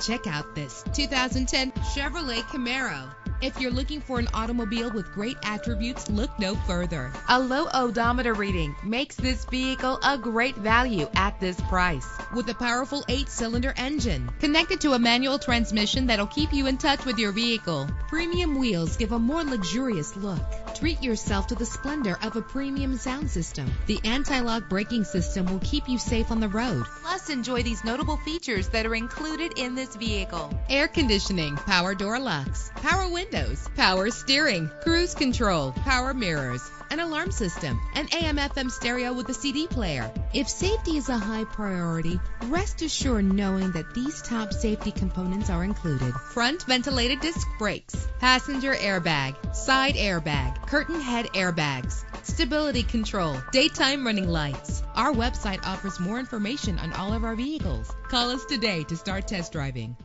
Check out this 2010 Chevrolet Camaro. If you're looking for an automobile with great attributes, look no further. A low odometer reading makes this vehicle a great value at this price. With a powerful 8-cylinder engine connected to a manual transmission that'll keep you in touch with your vehicle. Premium wheels give a more luxurious look. Treat yourself to the splendor of a premium sound system. The anti-lock braking system will keep you safe on the road. Plus, enjoy these notable features that are included in this vehicle: air conditioning, power door locks, power windows, power steering, cruise control, power mirrors, an alarm system, an AM/FM stereo with a CD player. If safety is a high priority, rest assured knowing that these top safety components are included: front ventilated disc brakes, passenger airbag, side airbag, curtain head airbags, stability control, daytime running lights. Our website offers more information on all of our vehicles. Call us today to start test driving.